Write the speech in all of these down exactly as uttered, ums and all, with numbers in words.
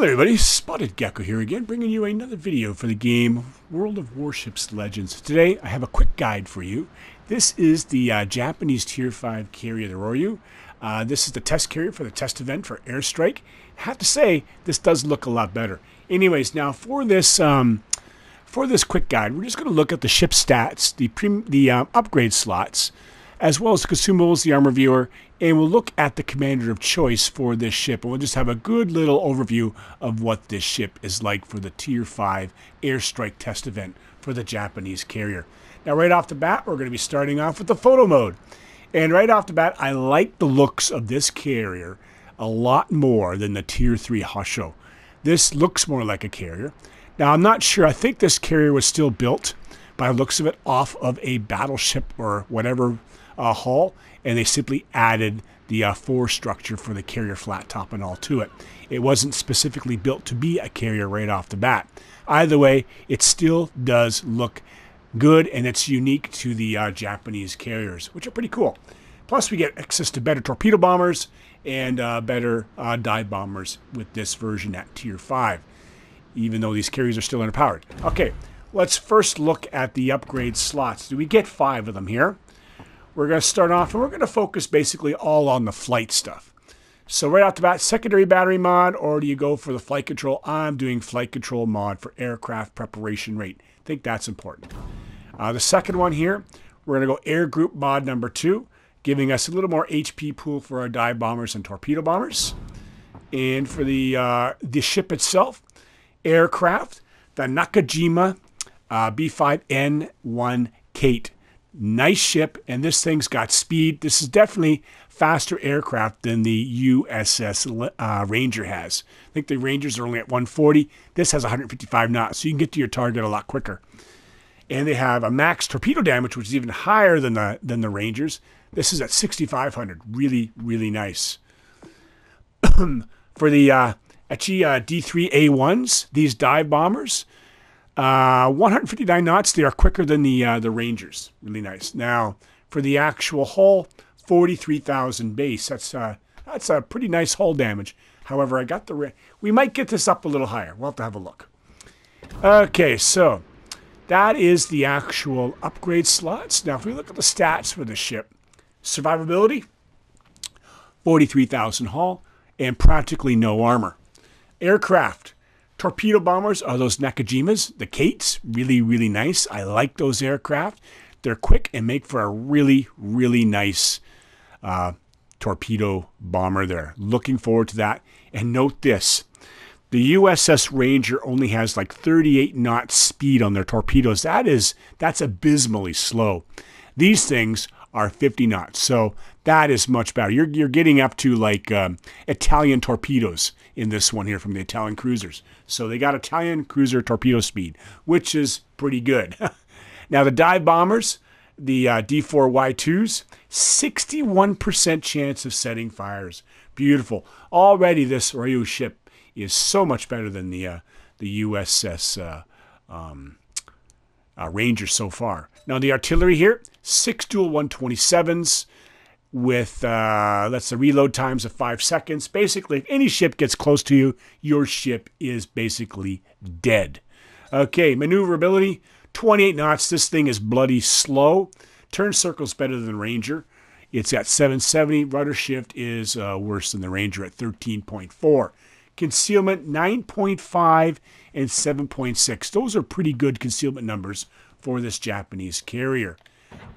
Hello everybody, SpottedGekko here again, bringing you another video for the game World of Warships Legends. Today I have a quick guide for you. This is the uh, Japanese Tier five carrier, the Roryu. Uh, this is the test carrier for the test event for airstrike. I have to say, this does look a lot better. Anyways, now for this um, for this quick guide, we're just going to look at the ship stats, the, pre the um, upgrade slots, as well as the consumables, the armor viewer, and we'll look at the commander of choice for this ship. And we'll just have a good little overview of what this ship is like for the Tier five airstrike test event for the Japanese carrier. Now, right off the bat, we're going to be starting off with the photo mode. And right off the bat, I like the looks of this carrier a lot more than the Tier three Hosho. This looks more like a carrier. Now, I'm not sure. I think this carrier was still built, by the looks of it, off of a battleship or whatever Uh, hull, and they simply added the uh, fore structure for the carrier flat top and all to it. It wasn't specifically built to be a carrier right off the bat. Either way, it still does look good, and it's unique to the uh, Japanese carriers, which are pretty cool. Plus, we get access to better torpedo bombers and uh, better uh, dive bombers with this version at Tier five, even though these carriers are still underpowered. Okay, let's first look at the upgrade slots. Do we get five of them here? We're going to start off, and we're going to focus basically all on the flight stuff. So right off the bat, secondary battery mod, or do you go for the flight control? I'm doing flight control mod for aircraft preparation rate. I think that's important. Uh, the second one here, we're going to go air group mod number two, giving us a little more H P pool for our dive bombers and torpedo bombers. And for the, uh, the ship itself, aircraft, the Nakajima uh, B five N one Kate. Nice ship, and this thing's got speed. This is definitely faster aircraft than the U S S uh, Ranger has. I think the Rangers are only at one forty. This has one hundred fifty-five knots, so you can get to your target a lot quicker. And they have a max torpedo damage, which is even higher than the, than the Rangers. This is at sixty-five hundred. Really, really nice. For the uh, Aichi uh, D three A ones, these dive bombers, Uh, one hundred fifty-nine knots. They are quicker than the uh, the Rangers. Really nice. Now, for the actual hull, forty-three thousand base. That's uh, that's a pretty nice hull damage. However, I got the we might get this up a little higher. We'll have to have a look. Okay, so that is the actual upgrade slots. Now, if we look at the stats for the ship, survivability, forty-three thousand hull, and practically no armor. Aircraft. Torpedo bombers are those Nakajimas, the Kates. Really, really nice. I like those aircraft. They're quick and make for a really, really nice uh, torpedo bomber there. Looking forward to that. And note this. The U S S Ranger only has like thirty-eight knots speed on their torpedoes. That is, that's abysmally slow. These things are fifty knots, so that is much better. You're, you're getting up to like um, Italian torpedoes in this one here from the Italian cruisers. So they got Italian cruiser torpedo speed, which is pretty good. Now the dive bombers, the uh, D four Y twos, sixty-one percent chance of setting fires. Beautiful. Already this Ryu ship is so much better than the, uh, the U S S uh, um, uh, Ranger so far. Now, the artillery here, six dual one twenty-sevens with, uh, that's the reload times of five seconds. Basically, if any ship gets close to you, your ship is basically dead. Okay, maneuverability, twenty-eight knots. This thing is bloody slow. Turn circle's better than Ranger. It's at seven seventy. Rudder shift is uh, worse than the Ranger at thirteen point four. Concealment, nine point five and seven point six. Those are pretty good concealment numbers for this Japanese carrier.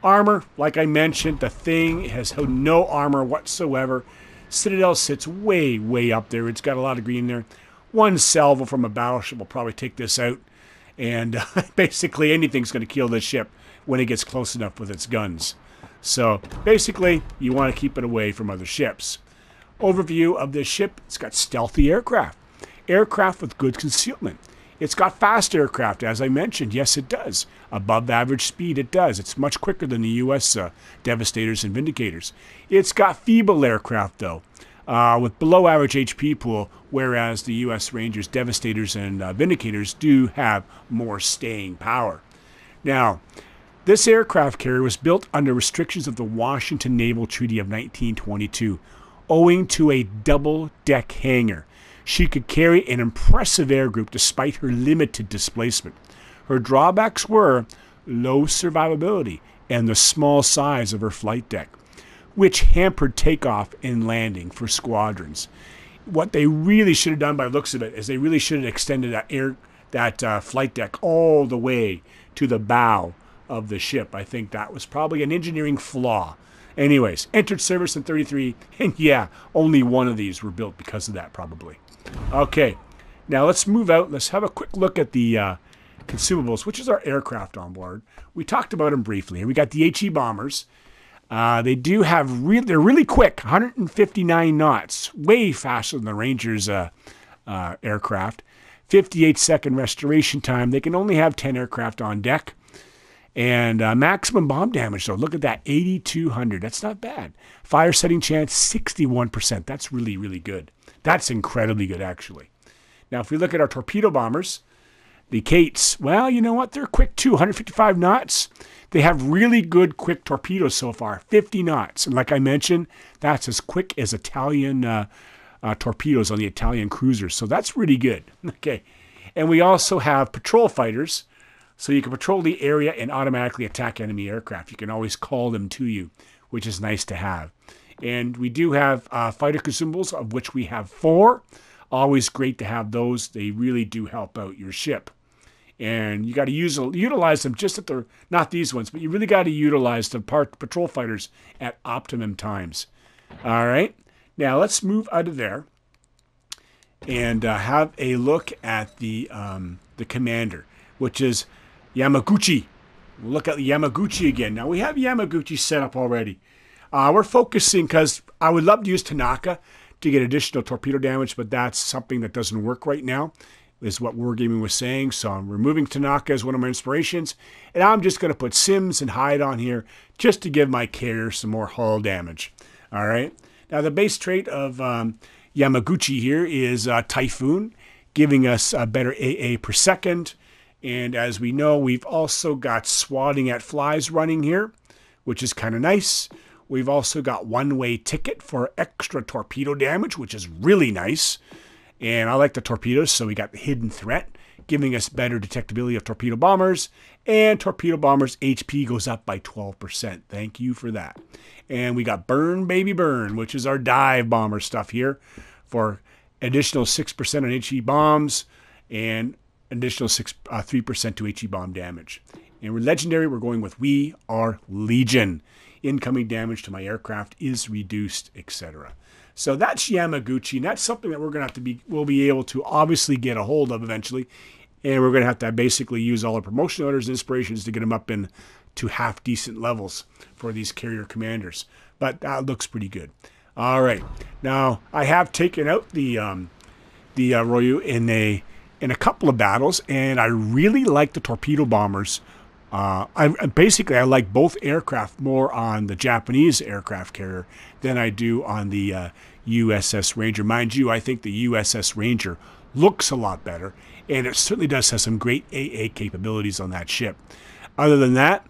Armor, like I mentioned, the thing has no armor whatsoever. Citadel sits way, way up there. It's got a lot of green there. One salvo from a battleship will probably take this out. And uh, basically anything's going to kill this ship when it gets close enough with its guns. So basically, you want to keep it away from other ships. Overview of this ship, it's got stealthy aircraft. Aircraft with good concealment. It's got fast aircraft, as I mentioned. Yes, it does. Above average speed, it does. It's much quicker than the U S uh, Devastators and Vindicators. It's got feeble aircraft, though, uh, with below average H P pool, whereas the U S Rangers, Devastators, and uh, Vindicators do have more staying power. Now, this aircraft carrier was built under restrictions of the Washington Naval Treaty of nineteen twenty-two, owing to a double-deck hangar. she could carry an impressive air group despite her limited displacement. Her drawbacks were low survivability and the small size of her flight deck, which hampered takeoff and landing for squadrons. What they really should have done, by the looks of it, is they really should have extended that air, that uh, flight deck all the way to the bow of the ship. I think that was probably an engineering flaw. Anyways, entered service in thirty-three, and yeah, only one of these were built because of that, probably. Okay, now let's move out. Let's have a quick look at the uh, consumables, which is our aircraft on board. We talked about them briefly, and we got the H E bombers. Uh, they do have, re they're really quick, one hundred fifty-nine knots, way faster than the Ranger's uh, uh, aircraft. fifty-eight second restoration time. They can only have ten aircraft on deck. And uh, maximum bomb damage, though. Look at that, eighty-two hundred. That's not bad. Fire setting chance, sixty-one percent. That's really, really good. That's incredibly good, actually. Now, if we look at our torpedo bombers, the Kates, well, you know what? They're quick, too, one hundred fifty-five knots. They have really good quick torpedoes so far, fifty knots. And like I mentioned, that's as quick as Italian uh, uh, torpedoes on the Italian cruisers. So that's really good. Okay. And we also have patrol fighters. So you can patrol the area and automatically attack enemy aircraft. You can always call them to you, which is nice to have. And we do have uh, fighter consumables, of which we have four. Always great to have those. They really do help out your ship. And you got to use utilize them just at the, not these ones, but you really got to utilize the part, patrol fighters at optimum times. All right. Now let's move out of there and uh, have a look at the, um, the commander, which is Yamaguchi. We'll look at Yamaguchi again. Now we have Yamaguchi set up already. Uh, we're focusing because I would love to use Tanaka to get additional torpedo damage, but that's something that doesn't work right now, is what Wargaming was saying. So I'm removing Tanaka as one of my inspirations, and I'm just going to put Sims and Hyde on here just to give my carrier some more hull damage. All right. Now the base trait of um, Yamaguchi here is uh, Typhoon, giving us a better A A per second. And as we know, we've also got swatting at flies running here, which is kind of nice. We've also got one-way ticket for extra torpedo damage, which is really nice. And I like the torpedoes, so we got the hidden threat, giving us better detectability of torpedo bombers. And torpedo bombers' H P goes up by twelve percent. Thank you for that. And we got Burn Baby Burn, which is our dive bomber stuff here, for additional six percent on H E bombs and additional six, uh, three percent to H E bomb damage. And we're legendary. We're going with We Are Legion. Incoming damage to my aircraft is reduced, et cetera. So that's Yamaguchi, and that's something that we're going to have to be, we'll be able to obviously get a hold of eventually, and we're going to have to basically use all our promotion orders and inspirations to get them up in to half decent levels for these carrier commanders. But that looks pretty good. All right, now I have taken out the um, the uh, Ryu in a in a couple of battles, and I really like the torpedo bombers. Uh, I, basically, I like both aircraft more on the Japanese aircraft carrier than I do on the uh, U S S Ranger. Mind you, I think the U S S Ranger looks a lot better, and it certainly does have some great A A capabilities on that ship. Other than that,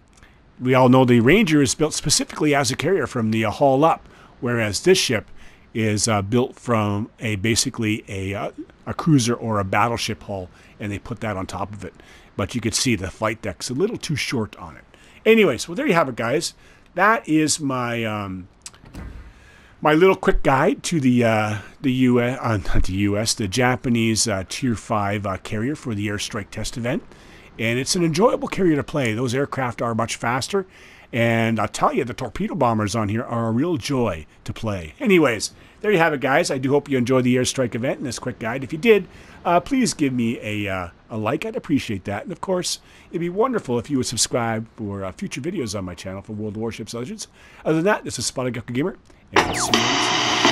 we all know the Ranger is built specifically as a carrier from the uh, hull up, whereas this ship is uh, built from a basically a, uh, a cruiser or a battleship hull, and they put that on top of it. But you could see the flight deck's a little too short on it. Anyways, well, there you have it, guys. That is my um, my little quick guide to the uh, the U S Uh, not the U S the Japanese uh, Tier Five uh, carrier for the airstrike test event, and it's an enjoyable carrier to play. Those aircraft are much faster, and I'll tell you, the torpedo bombers on here are a real joy to play. Anyways, there you have it, guys. I do hope you enjoyed the airstrike event and this quick guide. If you did, uh, please give me a uh, a like. I'd appreciate that. And of course, it'd be wonderful if you would subscribe for uh, future videos on my channel for World of Warships Legends. Other than that, this is SpottedGekko Gamer, and I'll see you next time.